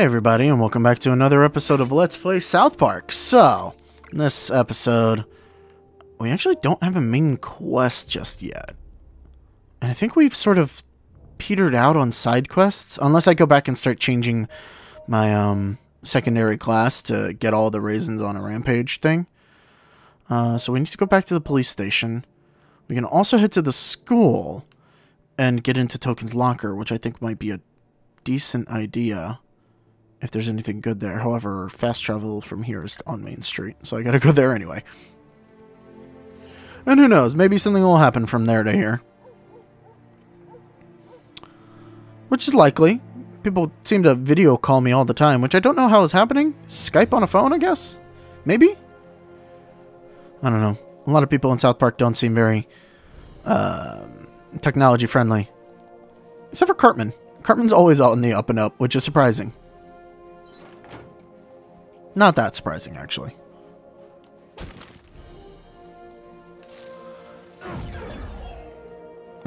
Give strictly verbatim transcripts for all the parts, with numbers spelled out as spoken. Hey everybody, and welcome back to another episode of Let's Play South Park. So, in this episode, we actually don't have a main quest just yet. And I think we've sort of petered out on side quests, unless I go back and start changing my um, secondary class to get all the Raisins on a Rampage thing. Uh, so we need to go back to the police station. We can also head to the school and get into Token's locker, which I think might be a decent idea. If there's anything good there. However, fast travel from here is on Main Street, so I gotta go there anyway. And who knows, maybe something will happen from there to here. Which is likely. People seem to video call me all the time, which I don't know how is happening. Skype on a phone, I guess? Maybe? I don't know. A lot of people in South Park don't seem very uh, technology friendly. Except for Cartman. Cartman's always out in the up and up, which is surprising. Not that surprising, actually.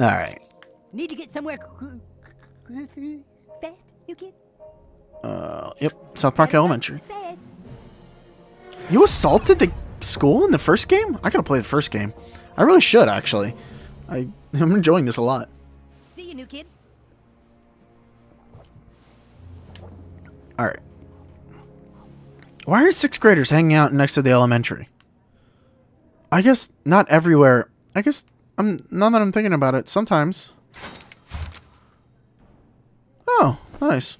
All right. Need to get somewhere fast, you kid? Uh, yep. South Park Elementary. You assaulted the school in the first game? I gotta play the first game. I really should, actually. I I'm enjoying this a lot. See you, new kid. All right. Why are sixth graders hanging out next to the elementary? I guess not everywhere. I guess, I'm, now that I'm thinking about it, sometimes. Oh, nice.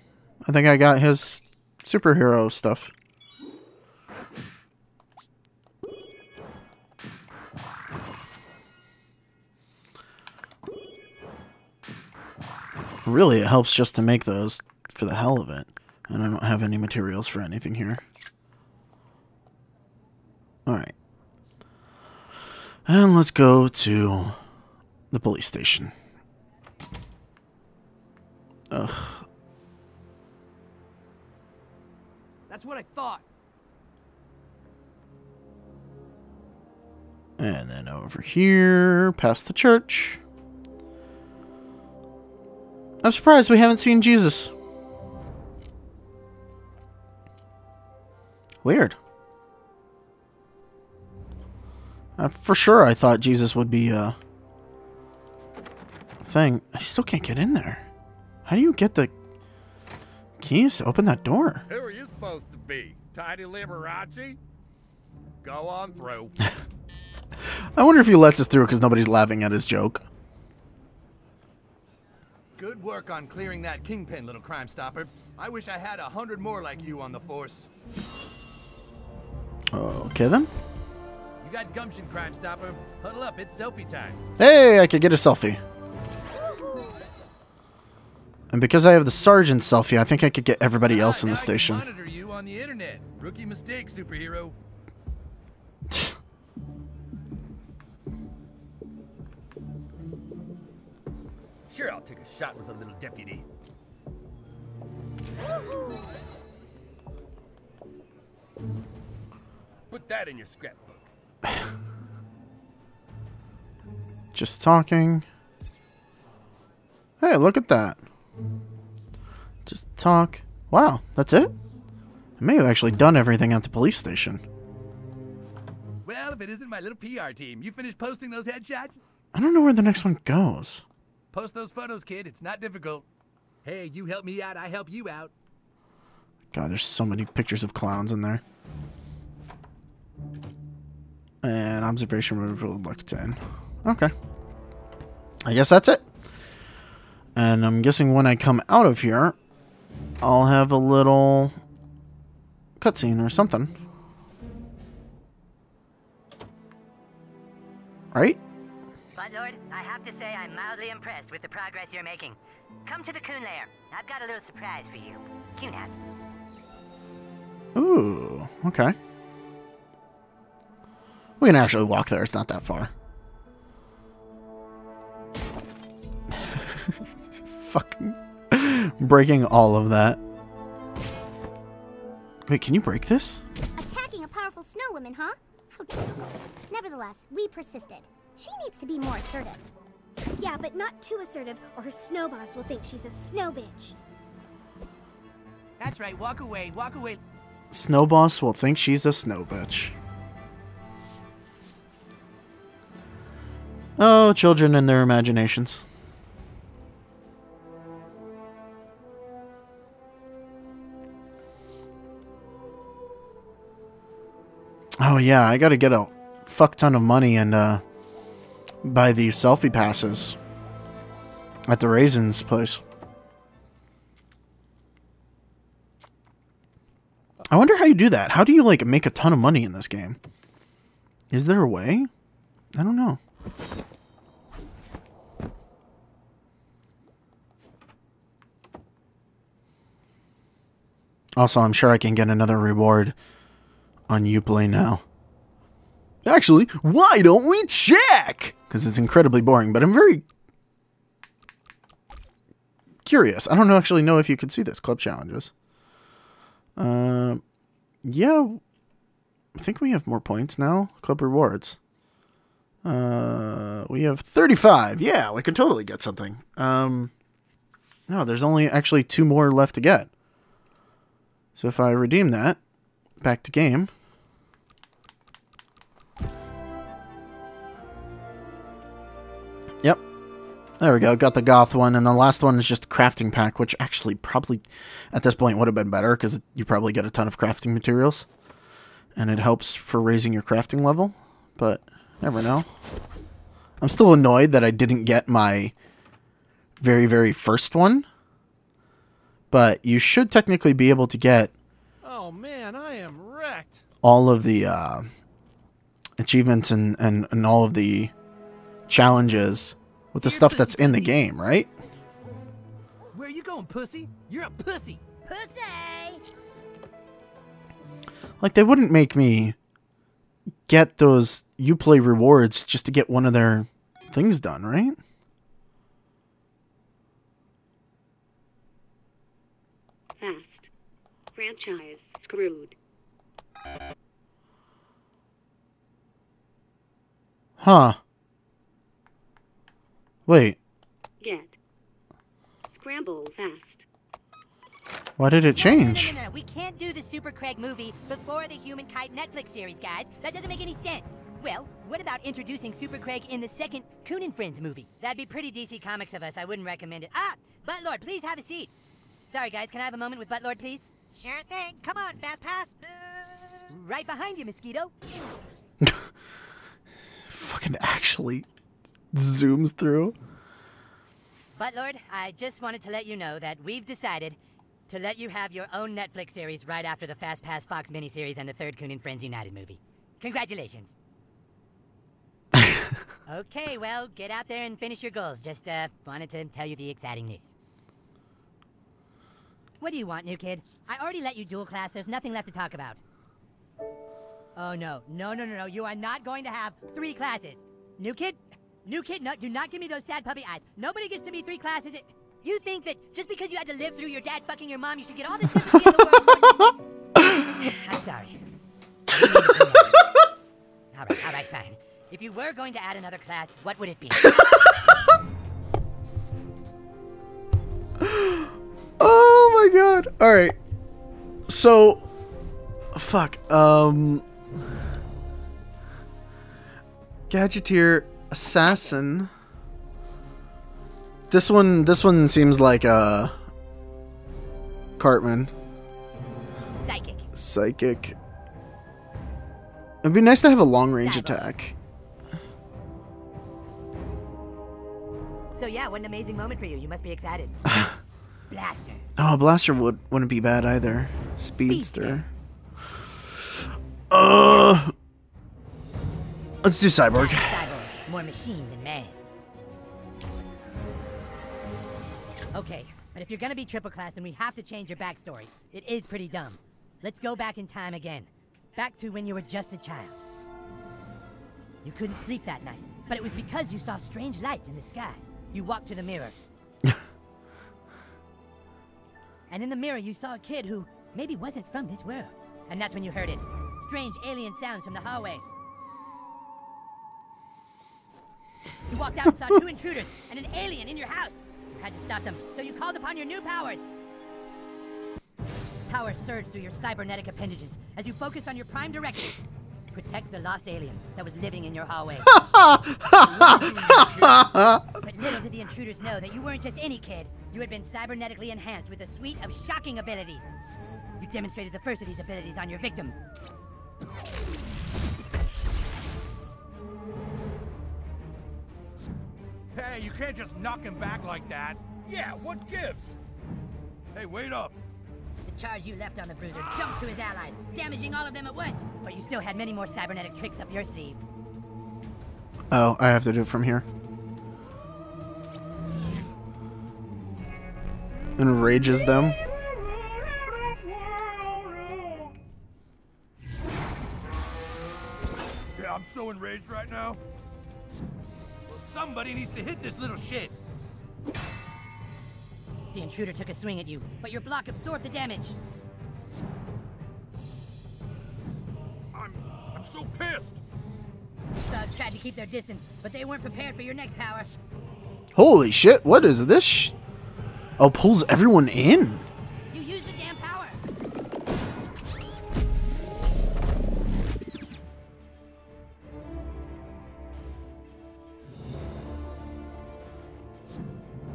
I think I got his superhero stuff. Really, it helps just to make those for the hell of it. And I don't have any materials for anything here. Alright. And let's go to the police station. Ugh. That's what I thought. And then over here, past the church. I'm surprised we haven't seen Jesus. Weird. Uh, for sure, I thought Jesus would be uh, a thing. I still can't get in there. How do you get the keys to open that door? Who are you supposed to be? Tidy Liberace? Go on through. I wonder if he lets us through because nobody's laughing at his joke. Good work on clearing that kingpin, little crime stopper. I wish I had a hundred more like you on the force. Okay, then. You got gumption, Crime Stopper. Huddle up, it's selfie time. Hey, I could get a selfie. And because I have the sergeant selfie, I think I could get everybody else ah, in the station. Monitor you on the internet. Rookie mistake, superhero. Sure, I'll take a shot with a little deputy. Put that in your scrapbook. Just talking. Hey, look at that. Just talk. Wow, that's it? I may have actually done everything at the police station. Well, if it isn't my little P R team, you finished posting those headshots? I don't know where the next one goes. Post those photos, kid. It's not difficult. Hey, you help me out, I help you out. God, there's so many pictures of clowns in there. And observation room for look ten. Okay. I guess that's it. And I'm guessing when I come out of here, I'll have a little cutscene or something. Right? Buzlord, I have to say I'm mildly impressed with the progress you're making. Come to the Coon Lair. I've got a little surprise for you. Coon hat. Ooh, okay. We can actually walk there. It's not that far. Fucking breaking all of that. Wait, can you break this? Attacking a powerful snow woman, huh? How difficult. Nevertheless, we persisted. She needs to be more assertive. Yeah, but not too assertive, or her snow boss will think she's a snow bitch. That's right, walk away, walk away. Snow Boss will think she's a snow bitch. Oh, children and their imaginations. Oh yeah, I gotta get a fuck ton of money and uh, buy these selfie passes at the Raisins place. I wonder how you do that. How do you, like, make a ton of money in this game? Is there a way? I don't know. Also, I'm sure I can get another reward on Uplay now. Actually, why don't we check? Because it's incredibly boring, but I'm very curious. I don't actually know if you could see this. Club challenges. Uh, yeah, I think we have more points now. Club rewards. Uh, we have thirty-five. Yeah, we could totally get something. Um, no, there's only actually two more left to get. So if I redeem that, back to game. Yep. There we go. Got the goth one. And the last one is just a crafting pack, which actually probably at this point would have been better because you probably get a ton of crafting materials and it helps for raising your crafting level, but never know. I'm still annoyed that I didn't get my very, very first one, but you should technically be able to get oh man, I am wrecked. All of the uh, achievements and, and, and all of the challenges with the You're stuff that's pussy. In the game, right? Where you going, pussy? You're a pussy. Pussy. Like, they wouldn't make me get those Uplay rewards just to get one of their things done, right? Fast. Franchise screwed. Huh. Wait. Get. Scramble fast. Why did it change? No, no, no, no. We can't do the Super Craig movie before the Humankind Netflix series, guys. That doesn't make any sense. Well, what about introducing Super Craig in the second Coon and Friends movie? That'd be pretty D C Comics of us. I wouldn't recommend it. Ah! Buttlord, please have a seat. Sorry, guys. Can I have a moment with Buttlord, please? Sure thing. Come on, fast pass. Uh, right behind you, Mosquito. Fucking actually... zooms through. But Lord, I just wanted to let you know that we've decided to let you have your own Netflix series right after the Fast Pass Fox miniseries and the third Coon and Friends United movie. Congratulations. Okay, well, get out there and finish your goals. Just uh, wanted to tell you the exciting news. What do you want, new kid? I already let you dual class. There's nothing left to talk about. Oh no, no, no, no, no! You are not going to have three classes, new kid. New kid, no, do not give me those sad puppy eyes. Nobody gets to be three classes. It, you think that just because you had to live through your dad fucking your mom, you should get all the sympathy in the world? I'm sorry. all right, all right, fine. If you were going to add another class, what would it be? Oh my god. All right. So, fuck. Um, Gadgeteer... Assassin. This one, this one seems like uh, Cartman. Psychic. Psychic. It'd be nice to have a long range attack. So yeah, what an amazing moment for you. You must be excited. Blaster. Oh, blaster would wouldn't be bad either. Speedster. Speedster. Uh, let's do cyborg. Cyborg. More machine than man. Okay, but if you're gonna be triple class, then we have to change your backstory. It is pretty dumb. Let's go back in time again. Back to when you were just a child. You couldn't sleep that night, but it was because you saw strange lights in the sky. You walked to the mirror. And in the mirror, you saw a kid who maybe wasn't from this world. And that's when you heard it. Strange alien sounds from the hallway. You walked out and saw two intruders and an alien in your house. You had to stop them, so you called upon your new powers. power surged through your cybernetic appendages as you focused on your prime directive. Protect the lost alien that was living in your hallway. But little did the intruders know that you weren't just any kid. You had been cybernetically enhanced with a suite of shocking abilities. You demonstrated the first of these abilities on your victim. Hey, you can't just knock him back like that. Yeah, what gives? Hey, wait up. The charge you left on the bruiser jumped to his allies, damaging all of them at once. But you still had many more cybernetic tricks up your sleeve. Oh, I have to do it from here. Enrages them. Yeah, I'm so enraged right now. Somebody needs to hit this little shit. The intruder took a swing at you, but your block absorbed the damage. I'm... I'm so pissed! Thugs tried to keep their distance, but they weren't prepared for your next power. Holy shit, what is this sh... Oh, pulls everyone in? You used the damn power!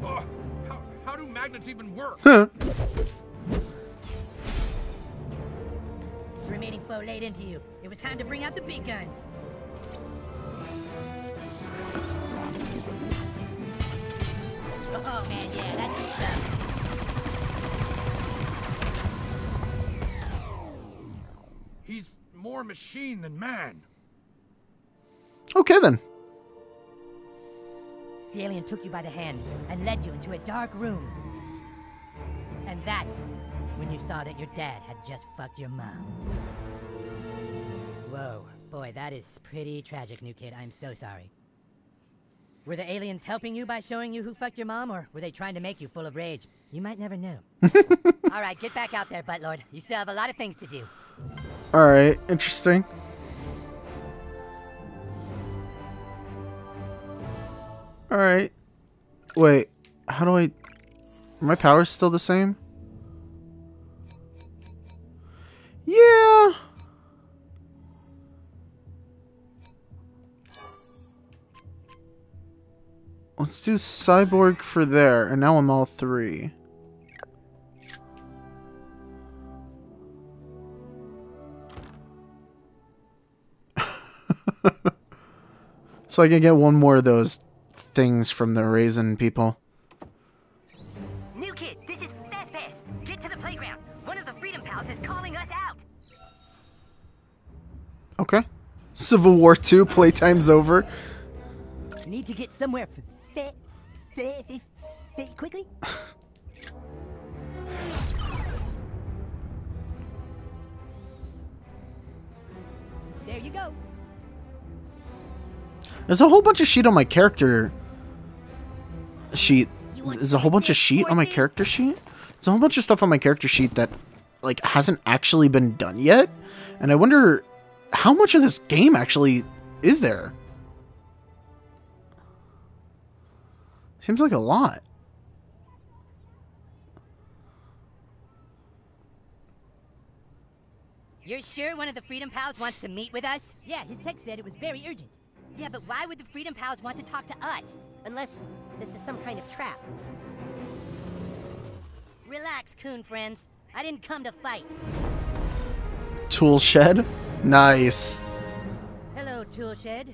Ugh, how, how do magnets even work? Huh. The remaining foe laid into you. It was time to bring out the big guns. Oh man, yeah, that did stuff. He's more machine than man. Okay then. The alien took you by the hand and led you into a dark room. And that's when you saw that your dad had just fucked your mom. Whoa, boy, that is pretty tragic, new kid. I'm so sorry. Were the aliens helping you by showing you who fucked your mom, or were they trying to make you full of rage? You might never know. All right, get back out there, Buttlord. You still have a lot of things to do. All right, interesting. All right. Wait, how do I... Are my powers still the same? Yeah. Let's do cyborg for there, and now I'm all three. So I can get one more of those things from the Raisin people. New kid, this is Fast Pass. Get to the playground. One of the Freedom Pals is calling us out. Okay. Civil War two, playtime's over. Need to get somewhere for Fit, fit, fit, fit quickly. There you go. There's a whole bunch of sheet on my character sheet. There's a whole bunch of sheet on my character sheet. There's a whole bunch of stuff on my character sheet that like hasn't actually been done yet, and I wonder how much of this game actually is there. Seems like a lot. You're sure one of the Freedom Pals wants to meet with us? Yeah, his text said it was very urgent. Yeah, but why would the Freedom Pals want to talk to us? Unless this is some kind of trap. Relax, Coon friends. I didn't come to fight. Tool shed? Nice. Hello, Tool shed.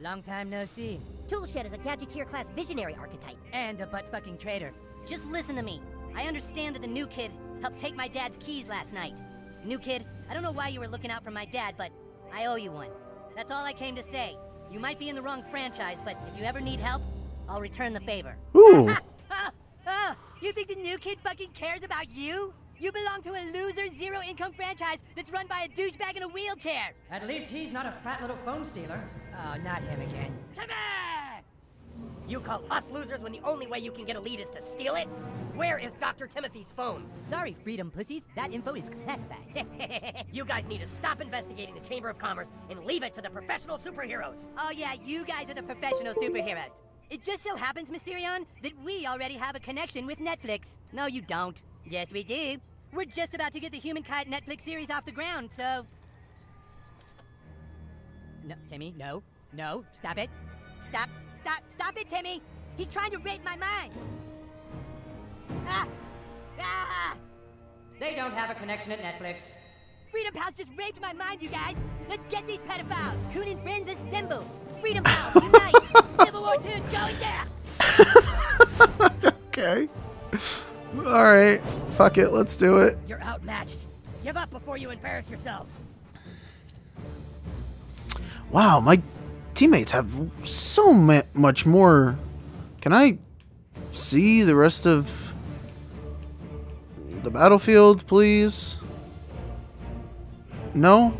Long time no see. Toolshed is a gadgeteer-class visionary archetype. And a butt-fucking traitor. Just listen to me. I understand that the new kid helped take my dad's keys last night. New kid, I don't know why you were looking out for my dad, but I owe you one. That's all I came to say. You might be in the wrong franchise, but if you ever need help, I'll return the favor. Ooh. oh, oh, you think the new kid fucking cares about you? You belong to a loser, zero-income franchise that's run by a douchebag in a wheelchair. At least he's not a fat little phone stealer. Oh, not him again. Timmy! You call us losers when the only way you can get a lead is to steal it? Where is Doctor Timothy's phone? Sorry, Freedom Pussies. That info is classified. You guys need to stop investigating the Chamber of Commerce and leave it to the professional superheroes. Oh, yeah, you guys are the professional superheroes. It just so happens, Mysterion, that we already have a connection with Netflix. No, you don't. Yes, we do. We're just about to get the Humankind Netflix series off the ground, so... No, Timmy, no. No, stop it. Stop, stop, stop it, Timmy! He's trying to rape my mind! Ah! Ah! They don't have a connection at Netflix. Freedom Pals just raped my mind, you guys! Let's get these pedophiles! Coon and Friends assemble! Freedom Pals unite! Civil War two's going down! Okay. Alright. Fuck it, let's do it. You're outmatched. Give up before you embarrass yourselves. Wow, my teammates have so much more. Can I see the rest of the battlefield, please? No?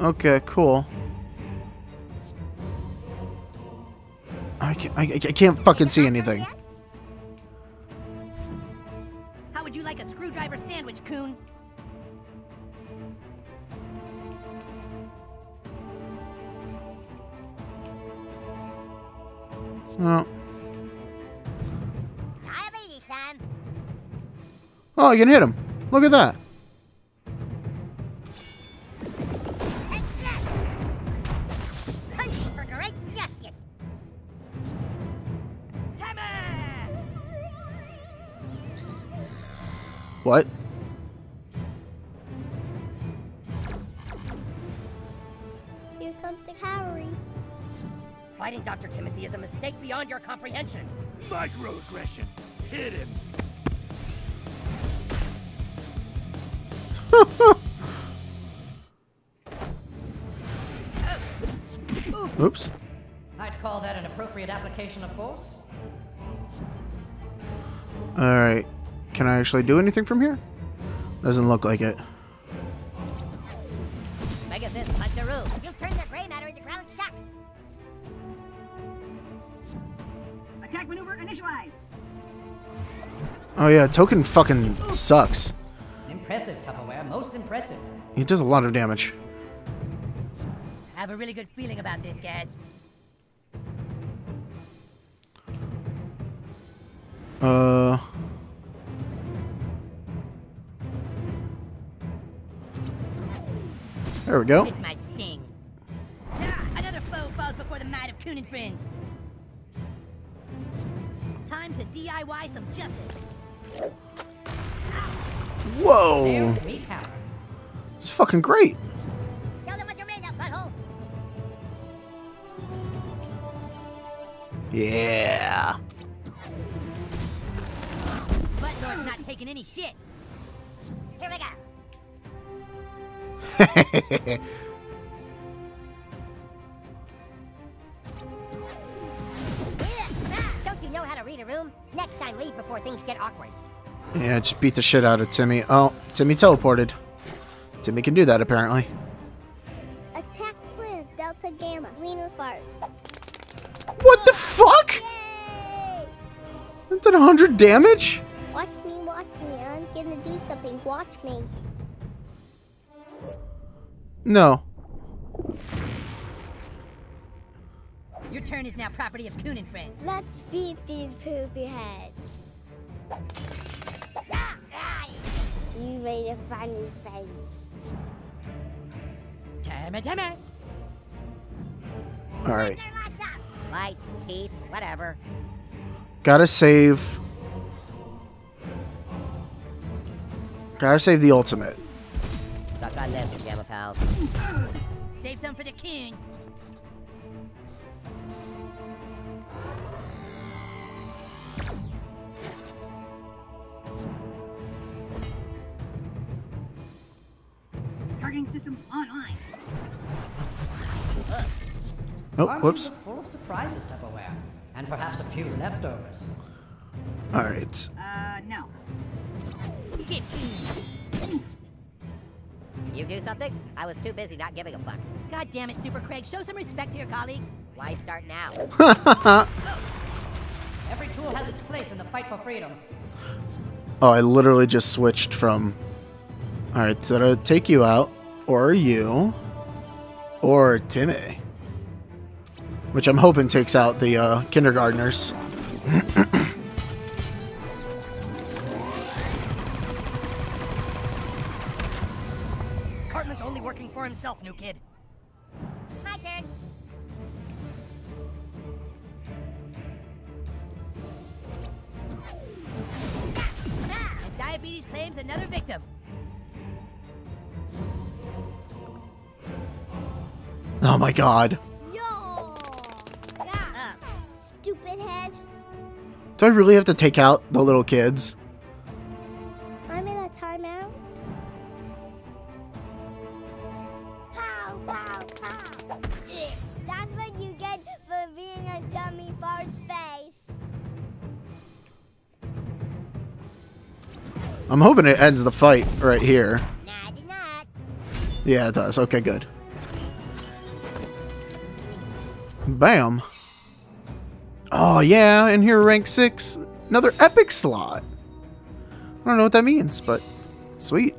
Okay, cool. I can't, I, I can't fucking see anything. How would you like a screwdriver sandwich, Coon? No. Oh, you can hit him. Look at that. What? Here comes the cavalry. Fighting Doctor Timothy is a mistake beyond your comprehension. Microaggression. Hit him. Oops. I'd call that an appropriate application of force. All right. Can I actually do anything from here? Doesn't look like it. Mega Fist, like the rules. You'll turn their gray matter into ground shock. Attack maneuver initialized. Oh yeah, Token fucking sucks. Impressive, Tupperware. Most impressive. He does a lot of damage. I have a really good feeling about this, guys. Uh. There we go. This might sting. Ah, another foe falls before the might of Coon and Friends. Time to D I Y some justice. Whoa! It's fucking great. Tell them what you're made of, butthole. Yeah. Butthole's not taking any shit. Here we go. Don't you know how to read a room? Next time, leave before things get awkward. Yeah, just beat the shit out of Timmy. Oh, Timmy teleported. Timmy can do that apparently. Attack plan, Delta Gamma, Leaner Fart. What the fuck? Yay! That did a hundred damage? Watch me, watch me. I'm gonna do something. Watch me. No. Your turn is now property of Coon and Friends. Let's beat these poopy heads. You made a funny face. Timmy, Timmy. All right. Lights, teeth, whatever. Gotta save. Gotta save the ultimate. Suck on this, Gamma Pals. Save some for the king. Targeting systems online. Oh, whoops. Full of surprises, Tupperware, and perhaps a few leftovers. All right. Uh, no. Get king. You do something? I was too busy not giving a fuck. God damn it, Super Craig. Show some respect to your colleagues. Why start now? Every tool has its place in the fight for freedom. Oh, I literally just switched from... Alright, so to take you out, or you, or Timmy. Which I'm hoping takes out the uh, kindergartners. department's only working for himself, new kid. My turn. And diabetes claims another victim. Oh my god. Yo. Uh, Stupid head. Do I really have to take out the little kids? I'm in a timeout. Pow, pow, pow. Yeah. That's what you get for being a dummy bar's face. I'm hoping it ends the fight right here. Nah, it did not. Yeah, it does. Okay, good. Bam. Oh yeah, and here rank six, another epic slot. I don't know what that means, but sweet.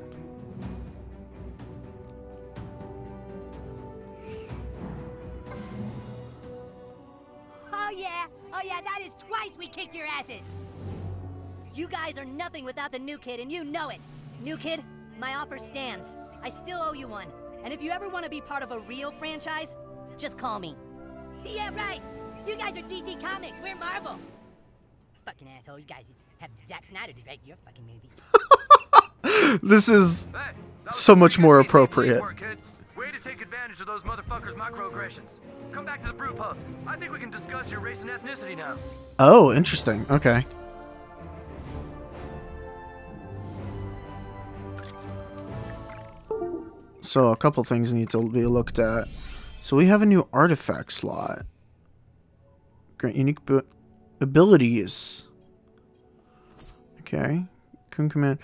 Oh yeah, oh yeah, that is twice we kicked your asses. You guys are nothing without the new kid, and you know it. New kid, my offer stands. I still owe you one. And if you ever want to be part of a real franchise, just call me. Yeah, right. You guys are D C Comics. We're Marvel. Fucking asshole. You guys have Zack Snyder to direct your fucking movie. This is so much more appropriate. Way to take advantage of those motherfuckers' microaggressions. Come back to the brew pub. I think we can discuss your race and ethnicity now. Oh, interesting. Okay. So a couple things need to be looked at. So we have a new artifact slot. Grant unique abilities. Okay. Coon command.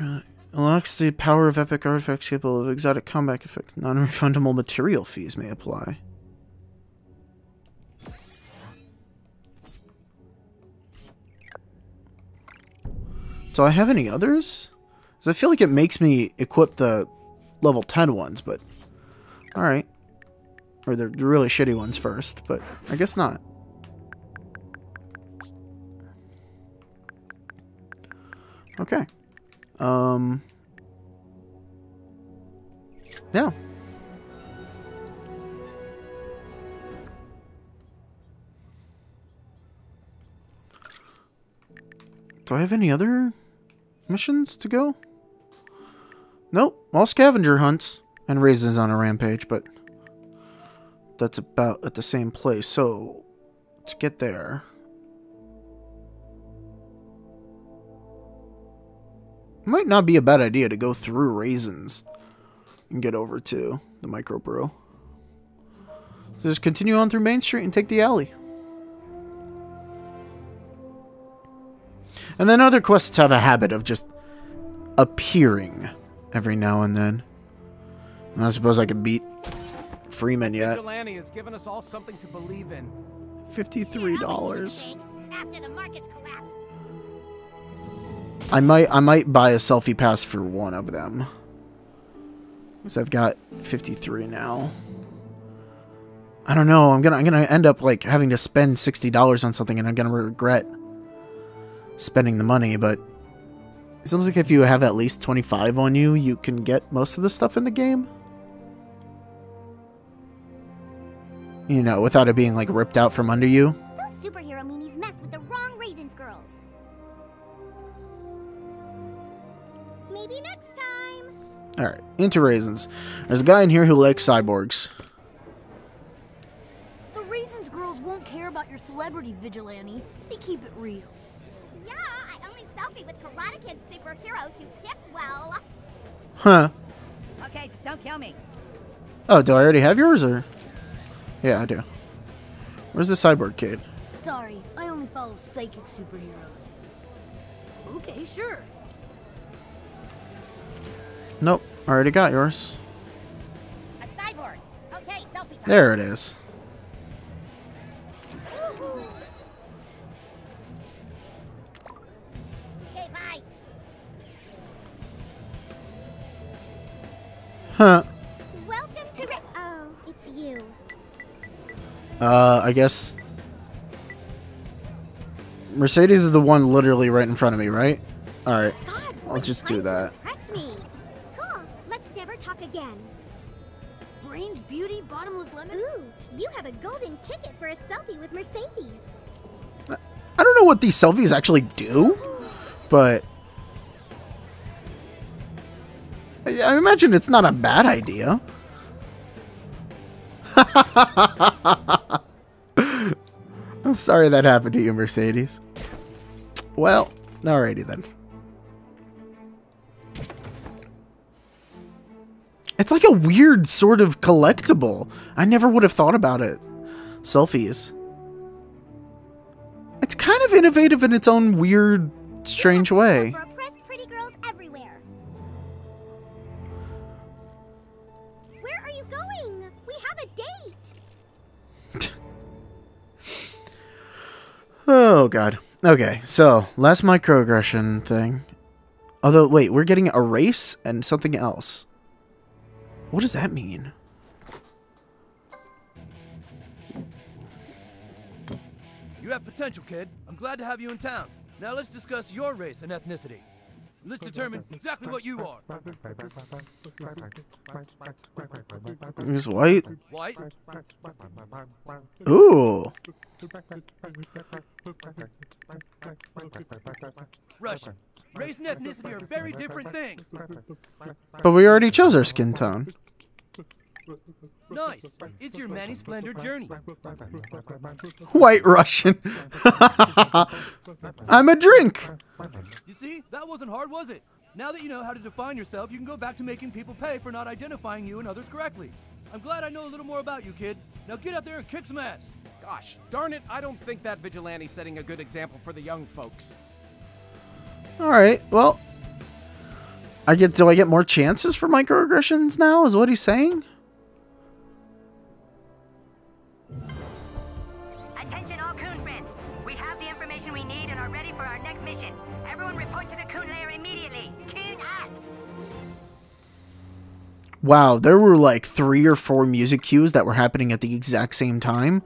Uh, unlocks the power of epic artifacts capable of exotic combat effect. Non-refundable material fees may apply. Do I have any others? Because I feel like it makes me equip the level ten ones, but... Alright. Or the really shitty ones first, but I guess not. Okay. Um. Yeah. Do I have any other missions to go? Nope. All scavenger hunts and Raisins on a rampage, but... That's about at the same place. So to get there, might not be a bad idea to go through Raisins and get over to the microbrew. So just continue on through Main Street and take the alley. And then other quests have a habit of just appearing every now and then. And I suppose I could beat Freeman yet. Vigilante has given us all something to believe in. fifty-three dollars. After the markets collapse. I might I might buy a selfie pass for one of them. Cuz I've got fifty-three now. I don't know. I'm going to I'm going to end up like having to spend sixty dollars on something and I'm going to regret spending the money, but it seems like if you have at least twenty-five on you, you can get most of the stuff in the game. You know, without it being, like, ripped out from under you. Those superhero meanies messed with the wrong Raisins girls. Maybe next time. Alright, into Raisins. There's a guy in here who likes cyborgs. The Raisins girls won't care about your celebrity, Vigilante. They keep it real. Yeah, I only selfie with Karate Kid superheroes who tip well. Huh. Okay, just don't kill me. Oh, do I already have yours, or...? Yeah, I do. Where's the cyborg kid? Sorry, I only follow psychic superheroes. Okay, sure. Nope, already got yours. A cyborg. Okay, selfie time. There it is. Okay, bye. Huh. Welcome to the... Oh, it's you. Uh, I guess Mercedes is the one literally right in front of me, right? All right, I'll just do that. Cool. Let's never again. Brains, beauty, bottomless lemon. Ooh, you have a golden ticket for a selfie with Mercedes. I don't know what these selfies actually do, but I, I imagine it's not a bad idea. I'm sorry that happened to you, Mercedes. Well, alrighty then. It's like a weird sort of collectible. I never would have thought about it. Selfies. It's kind of innovative in its own weird, strange way. For oppressed pretty girls everywhere. Where are you going? We have a date. Oh, God. Okay, so last microaggression thing. Although, wait, we're getting a race and something else. What does that mean? You have potential, kid. I'm glad to have you in town. Now let's discuss your race and ethnicity. Let's determine exactly what you are. He's white. White? Ooh. Russian. Race and ethnicity are very different things. But we already chose our skin tone. Nice. It's your Manny Splendor journey. White Russian. I'm a drink. You see, that wasn't hard, was it? Now that you know how to define yourself, you can go back to making people pay for not identifying you and others correctly. I'm glad I know a little more about you, kid. Now get out there and kick some ass. Gosh, darn it. I don't think that vigilante's setting a good example for the young folks. All right. Well, I get, do I get more chances for microaggressions now is what he's saying? Attention all Coon friends. We have the information we need and are ready for our next mission. Everyone report to the Coon Lair immediately. Coon out. Wow, there were like three or four music cues that were happening at the exact same time.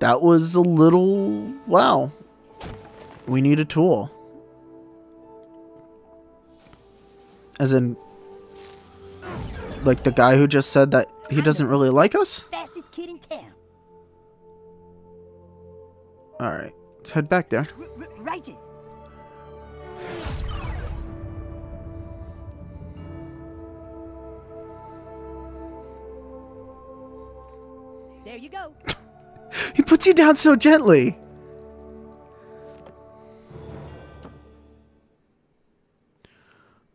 That was a little... wow. We need a tool. As in, like the guy who just said that he doesn't really like us? Fastest kid in town. Alright, let's head back there. Righteous. There you go. He puts you down so gently.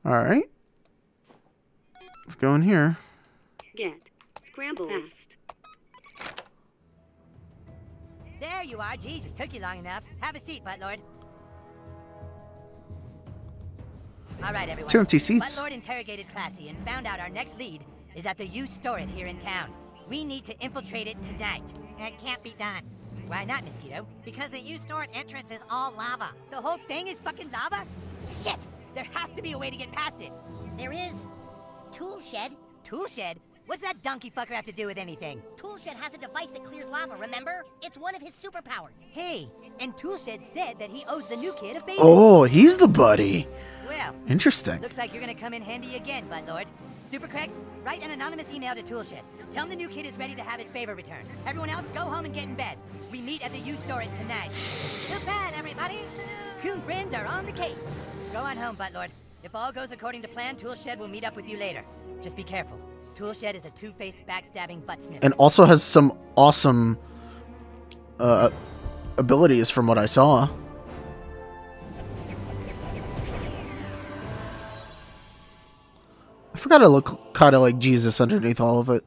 Alright. Let's go in here. Get scramble fast. There you are. Jesus, took you long enough. Have a seat, Buttlord. All right, everyone. Two empty seats. Buttlord interrogated Classy and found out our next lead is at the U-Store here in town. We need to infiltrate it tonight. That can't be done. Why not, Mosquito? Because the U-Store entrance is all lava. The whole thing is fucking lava? Shit! There has to be a way to get past it. There is. Tool shed. Tool shed? What's that donkey fucker have to do with anything? Tool shed has a device that clears lava, remember? It's one of his superpowers. Hey, and Tool shed said that he owes the new kid a favor. Oh, he's the buddy. Well, interesting. Looks like you're gonna come in handy again, Buttlord. Super Craig, write an anonymous email to Tool shed. Tell him the new kid is ready to have his favor returned. Everyone else, go home and get in bed. We meet at the U-Store tonight. Too bad, everybody. Coon friends are on the case. Go on home, Buttlord. If all goes according to plan, Tool Shed will meet up with you later. Just be careful. Tool Shed is a two-faced, backstabbing butt sniffer. And also has some awesome uh, abilities from what I saw. I forgot I look kind of like Jesus underneath all of it.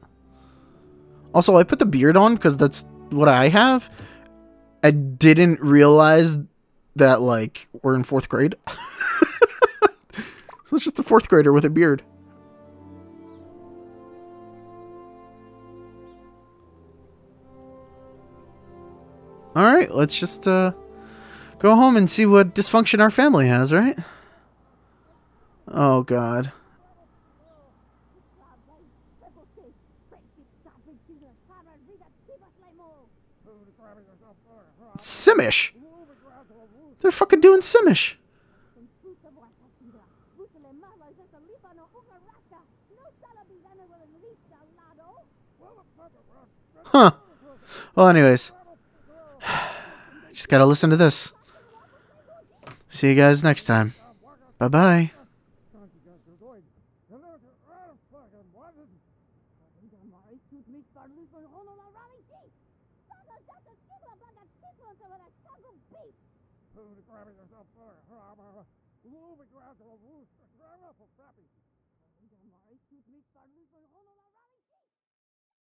Also, I put the beard on because that's what I have. I didn't realize that, like, we're in fourth grade. So it's just a fourth grader with a beard. Alright, let's just uh, go home and see what dysfunction our family has, right? Oh, God. Simish! They're fucking doing Simish! Huh. Well, anyways. Just gotta listen to this. See you guys next time. Bye-bye. Grabbing yourself for a